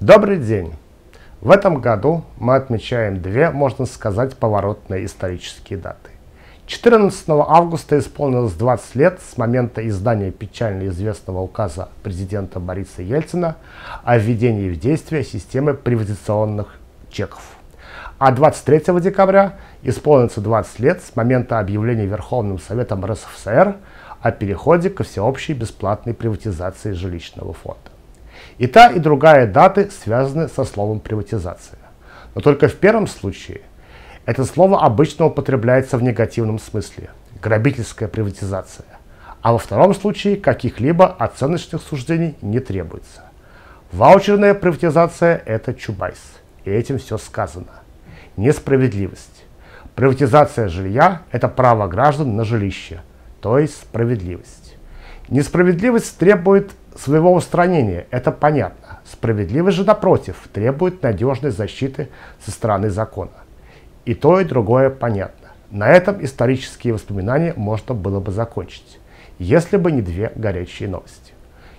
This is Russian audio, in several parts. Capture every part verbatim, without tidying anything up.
Добрый день! В этом году мы отмечаем две, можно сказать, поворотные исторические даты. четырнадцатого августа исполнилось двадцать лет с момента издания печально известного указа президента Бориса Ельцина о введении в действие системы приватизационных чеков. А двадцать третьего декабря исполнится двадцать лет с момента объявления Верховным Советом РСФСР о переходе ко всеобщей бесплатной приватизации жилищного фонда. И та, и другая даты связаны со словом «приватизация». Но только в первом случае это слово обычно употребляется в негативном смысле – грабительская приватизация. А во втором случае каких-либо оценочных суждений не требуется. Ваучерная приватизация – это Чубайс. И этим все сказано. Несправедливость. Приватизация жилья – это право граждан на жилище, то есть справедливость. Несправедливость требует своего устранения, это понятно. Справедливость же, напротив, требует надежной защиты со стороны закона. И то, и другое понятно. На этом исторические воспоминания можно было бы закончить, если бы не две горячие новости.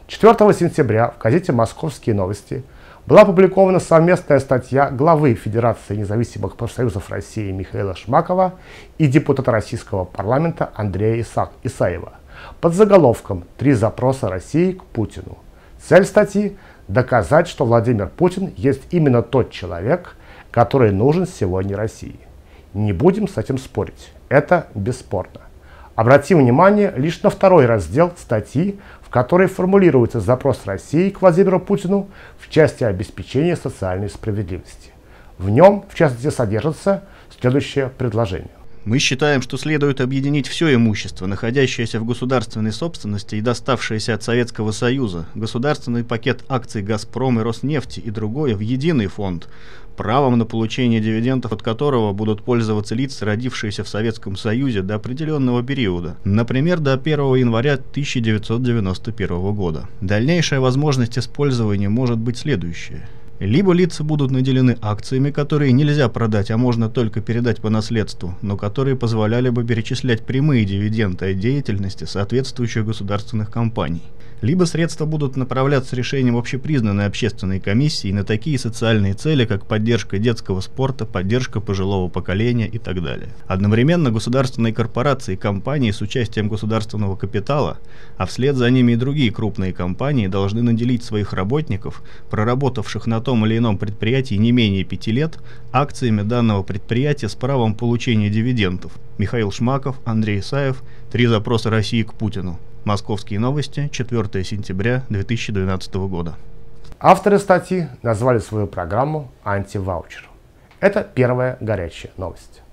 четвёртого сентября в газете «Московские новости» была опубликована совместная статья главы Федерации независимых профсоюзов России Михаила Шмакова и депутата российского парламента Андрея Исаева под заголовком «Три запроса России к Путину». Цель статьи – доказать, что Владимир Путин есть именно тот человек, который нужен сегодня России. Не будем с этим спорить, это бесспорно. Обратим внимание лишь на второй раздел статьи, в которой формулируется запрос России к Владимиру Путину в части обеспечения социальной справедливости. В нем, в частности, содержится следующее предложение. Мы считаем, что следует объединить все имущество, находящееся в государственной собственности и доставшееся от Советского Союза, государственный пакет акций «Газпром» и «Роснефти» и другое в единый фонд, правом на получение дивидендов от которого будут пользоваться лица, родившиеся в Советском Союзе до определенного периода, например, до первого января тысяча девятьсот девяносто первого года. Дальнейшая возможность использования может быть следующая. Либо лица будут наделены акциями, которые нельзя продать, а можно только передать по наследству, но которые позволяли бы перечислять прямые дивиденды от деятельности соответствующих государственных компаний. Либо средства будут направляться решением общепризнанной общественной комиссии на такие социальные цели, как поддержка детского спорта, поддержка пожилого поколения и так далее. Одновременно государственные корпорации и компании с участием государственного капитала, а вслед за ними и другие крупные компании должны наделить своих работников, проработавших на том или ином предприятии не менее пяти лет, акциями данного предприятия с правом получения дивидендов. Михаил Шмаков, Андрей Исаев, «Три запроса России к Путину». Московские новости, четвёртого сентября две тысячи двенадцатого года. Авторы статьи назвали свою программу «Антиваучер». Это первая горячая новость.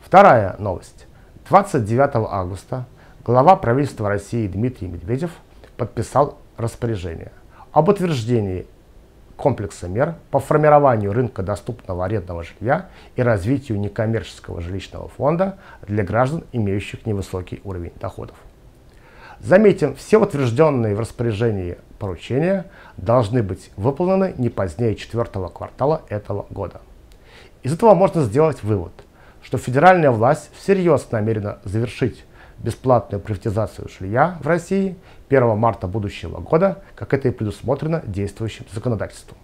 Вторая новость. двадцать девятого августа глава правительства России Дмитрий Медведев подписал распоряжение об утверждении комплекса мер по формированию рынка доступного арендного жилья и развитию некоммерческого жилищного фонда для граждан, имеющих невысокий уровень доходов. Заметим, все утвержденные в распоряжении поручения должны быть выполнены не позднее четвертого квартала этого года. Из этого можно сделать вывод, что федеральная власть всерьез намерена завершить бесплатную приватизацию жилья в России первого марта будущего года, как это и предусмотрено действующим законодательством.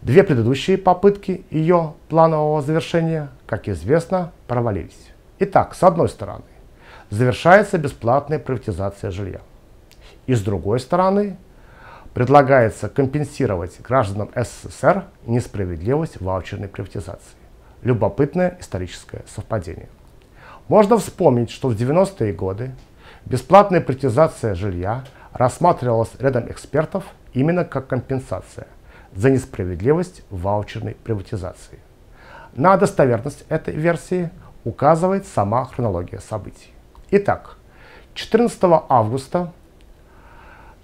Две предыдущие попытки ее планового завершения, как известно, провалились. Итак, с одной стороны, завершается бесплатная приватизация жилья. И с другой стороны, предлагается компенсировать гражданам СССР несправедливость ваучерной приватизации. Любопытное историческое совпадение. Можно вспомнить, что в девяностые годы бесплатная приватизация жилья рассматривалась рядом экспертов именно как компенсация за несправедливость ваучерной приватизации. На достоверность этой версии указывает сама хронология событий. Итак, четырнадцатого августа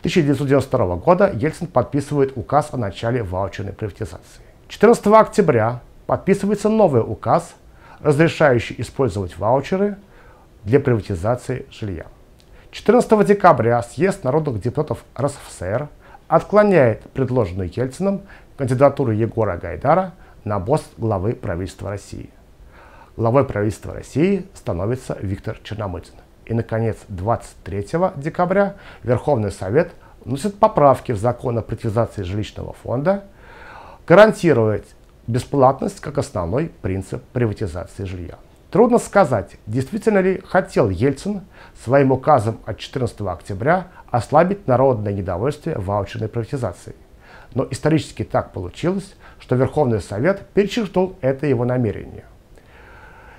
тысяча девятьсот девяносто второго года Ельцин подписывает указ о начале ваучерной приватизации. четырнадцатого октября подписывается новый указ, разрешающий использовать ваучеры для приватизации жилья. четырнадцатого декабря съезд народных депутатов РСФСР отклоняет предложенную Ельцином кандидатуру Егора Гайдара на пост главы правительства России. Главой правительства России становится Виктор Черномырдин. И, наконец, двадцать третьего декабря Верховный Совет вносит поправки в закон о приватизации жилищного фонда, гарантировать бесплатность как основной принцип приватизации жилья. Трудно сказать, действительно ли хотел Ельцин своим указом от четырнадцатого октября ослабить народное недовольствие ваучерной приватизацией. Но исторически так получилось, что Верховный Совет перечеркнул это его намерение,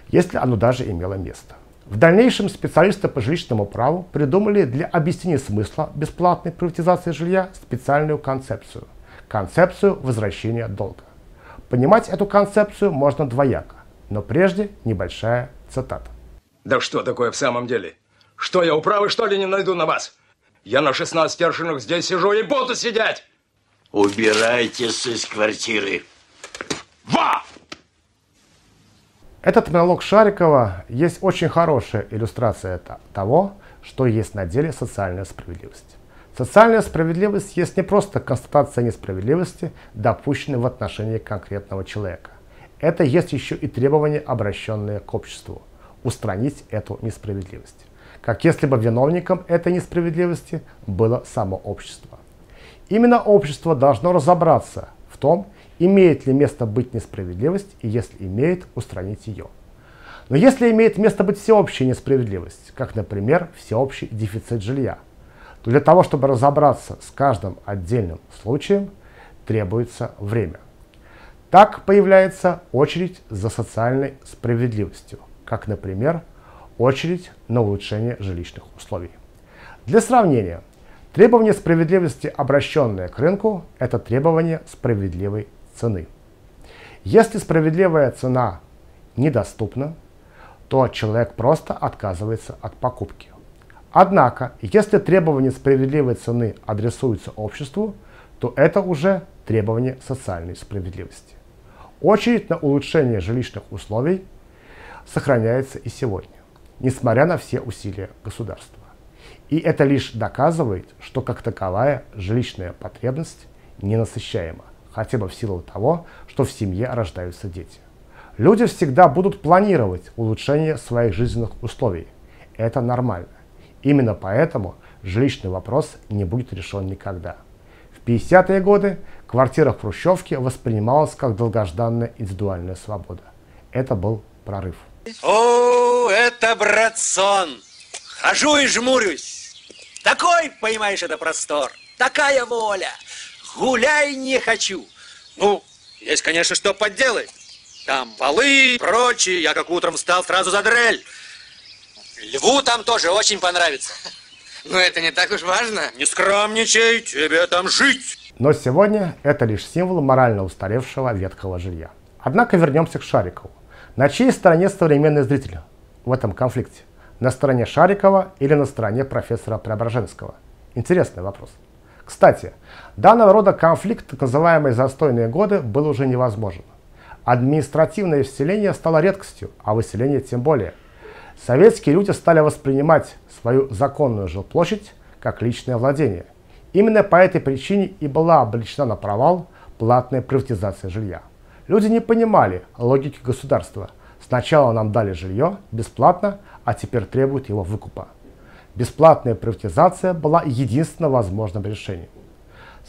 если оно даже имело место. В дальнейшем специалисты по жилищному праву придумали для объяснения смысла бесплатной приватизации жилья специальную концепцию – концепцию возвращения долга. Понимать эту концепцию можно двояко. Но прежде небольшая цитата. Да что такое в самом деле? Что я управы, что ли, не найду на вас? Я на шестнадцати аршинах здесь сижу и буду сидеть! Убирайтесь из квартиры! Ва! Этот монолог Шарикова есть очень хорошая иллюстрация того, что есть на деле социальная справедливость. Социальная справедливость есть не просто констатация несправедливости, допущенной в отношении конкретного человека. Это есть еще и требования, обращенные к обществу – устранить эту несправедливость. Как если бы виновником этой несправедливости было само общество. Именно общество должно разобраться в том, имеет ли место быть несправедливость, и если имеет, устранить ее. Но если имеет место быть всеобщая несправедливость, как, например, всеобщий дефицит жилья, то для того, чтобы разобраться с каждым отдельным случаем, требуется время. Так появляется очередь за социальной справедливостью, как, например, очередь на улучшение жилищных условий. Для сравнения, требование справедливости, обращенное к рынку, это требование справедливой цены. Если справедливая цена недоступна, то человек просто отказывается от покупки. Однако, если требование справедливой цены адресуется обществу, то это уже требование социальной справедливости. Очередь на улучшение жилищных условий сохраняется и сегодня, несмотря на все усилия государства. И это лишь доказывает, что как таковая жилищная потребность ненасыщаема, хотя бы в силу того, что в семье рождаются дети. Люди всегда будут планировать улучшение своих жизненных условий. Это нормально. Именно поэтому жилищный вопрос не будет решен никогда. В пятидесятые годы квартира в Хрущевке воспринималась как долгожданная индивидуальная свобода. Это был прорыв. О, это, братсон! Хожу и жмурюсь. Такой, понимаешь, это простор. Такая воля. Гуляй не хочу. Ну, есть, конечно, что подделать. Там полы, прочие. Я как утром встал, сразу за дрель. Льву там тоже очень понравится. Но это не так уж важно. Не скромничай, тебе там жить. Но сегодня это лишь символ морально устаревшего ветхого жилья. Однако вернемся к Шарикову. На чьей стороне современный зритель в этом конфликте? На стороне Шарикова или на стороне профессора Преображенского? Интересный вопрос. Кстати, данного рода конфликт, так называемые застойные годы, был уже невозможен. Административное вселение стало редкостью, а выселение тем более. Советские люди стали воспринимать свою законную жилплощадь как личное владение. Именно по этой причине и была обречена на провал платная приватизация жилья. Люди не понимали логики государства. Сначала нам дали жилье бесплатно, а теперь требуют его выкупа. Бесплатная приватизация была единственным возможным решением.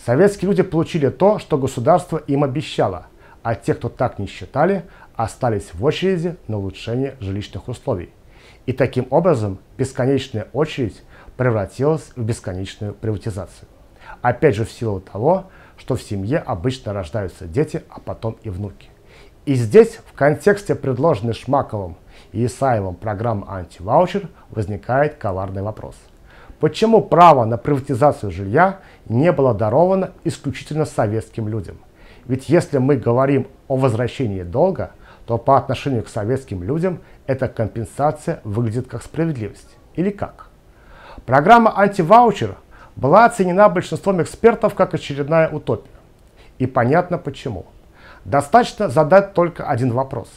Советские люди получили то, что государство им обещало, а те, кто так не считали, остались в очереди на улучшение жилищных условий. И таким образом бесконечная очередь превратилась в бесконечную приватизацию. Опять же в силу того, что в семье обычно рождаются дети, а потом и внуки. И здесь в контексте предложенной Шмаковым и Исаевым программы «Антиваучер» возникает коварный вопрос. Почему право на приватизацию жилья не было даровано исключительно советским людям? Ведь если мы говорим о возвращении долга, то по отношению к советским людям эта компенсация выглядит как справедливость. Или как? Программа «Антиваучер» была оценена большинством экспертов как очередная утопия. И понятно почему. Достаточно задать только один вопрос.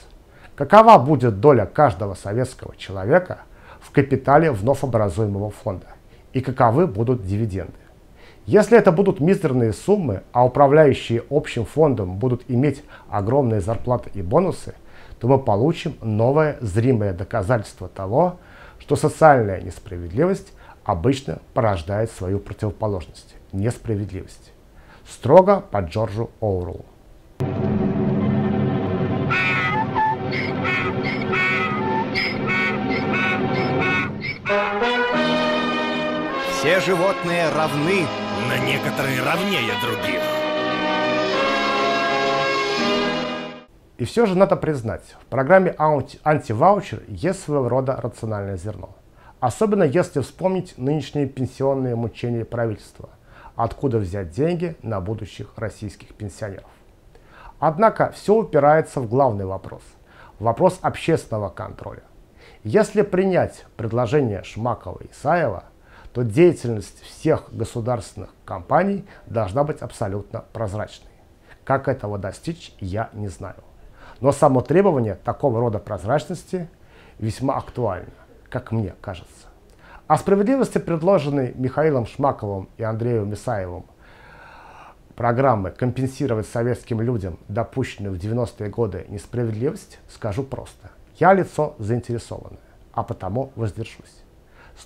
Какова будет доля каждого советского человека в капитале вновь образуемого фонда? И каковы будут дивиденды? Если это будут мизерные суммы, а управляющие общим фондом будут иметь огромные зарплаты и бонусы, то мы получим новое зримое доказательство того, что социальная несправедливость обычно порождает свою противоположность – несправедливость. Строго по Джорджу Оруэллу. Все животные равны, но некоторые равнее других. И все же надо признать, в программе «Антиваучер» есть своего рода рациональное зерно. Особенно если вспомнить нынешние пенсионные мучения правительства. Откуда взять деньги на будущих российских пенсионеров? Однако все упирается в главный вопрос. Вопрос общественного контроля. Если принять предложение Шмакова и Исаева, то деятельность всех государственных компаний должна быть абсолютно прозрачной. Как этого достичь, я не знаю. Но само требование такого рода прозрачности весьма актуально, как мне кажется. О справедливости, предложенной Михаилом Шмаковым и Андреем Мисаевым программы «Компенсировать советским людям допущенную в девяностые годы несправедливость», скажу просто. Я лицо заинтересованное, а потому воздержусь.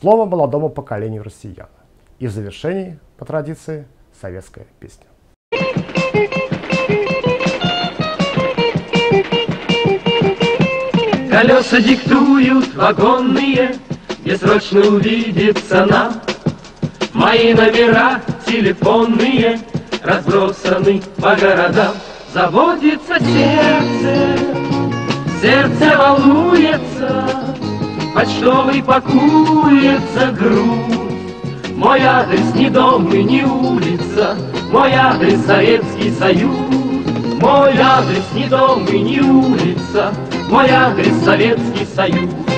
Слово молодому поколению россиян. И в завершении, по традиции, советская песня. Колеса диктуют вагонные, где срочно увидится нам. Мои номера телефонные разбросаны по городам. Заводится сердце, сердце волнуется, почтовый пакуется груз. Мой адрес не дом и не улица, мой адрес Советский Союз. Мой адрес не дом и не улица, мой адрес Советский Союз.